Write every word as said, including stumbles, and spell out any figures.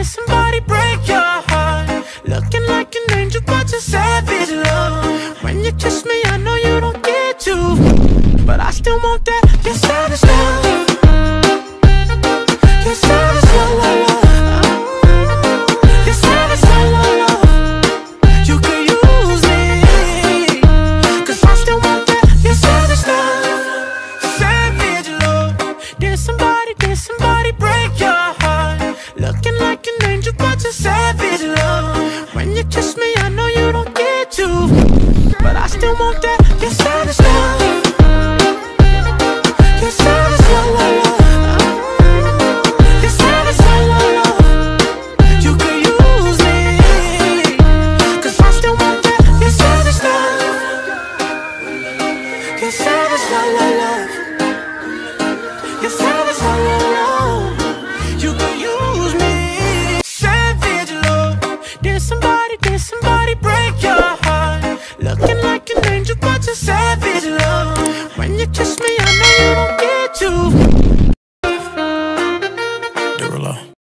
Did somebody break your heart? Looking like an angel, but you're savage love. When you kiss me, I know you don't get to, but I still want that. You're savage love. You're savage love. You're savage love. You could use me, 'cause I still want that. You're savage love. Savage love. Did somebody, did somebody break your heart? Looking like an angel, but you're savage love. When you kiss me, I know you don't get to, but I still want that. You're savage love. You're savage love. You're savage love. You could use me, 'cause I still want that. You're savage love. You're savage love. You're savage love. You could use me. Savage love. Did somebody, did somebody break your heart? Looking like an angel, but you're savage love. When you kiss me, I know you don't get to.